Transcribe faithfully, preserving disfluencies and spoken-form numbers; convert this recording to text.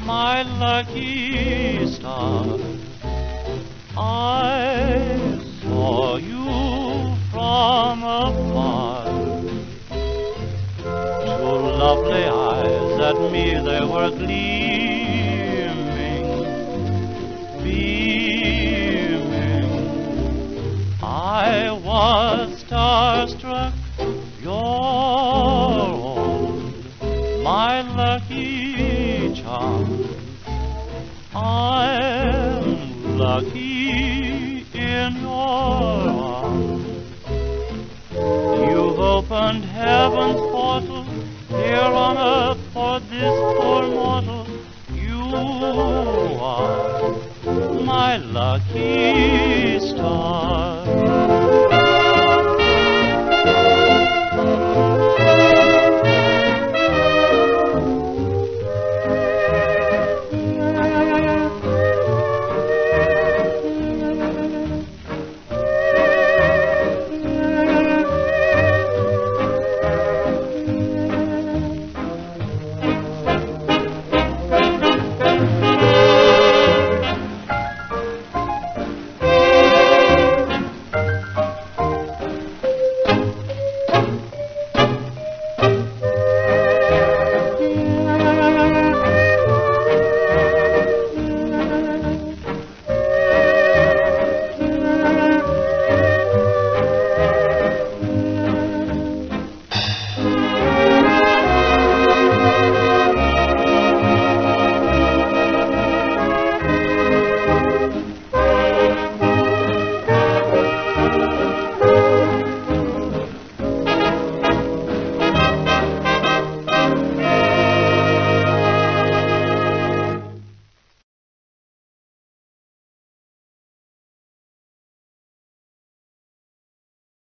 My lucky star, I saw you from afar. Two lovely eyes at me they were gleaming, beaming. I was starstruck.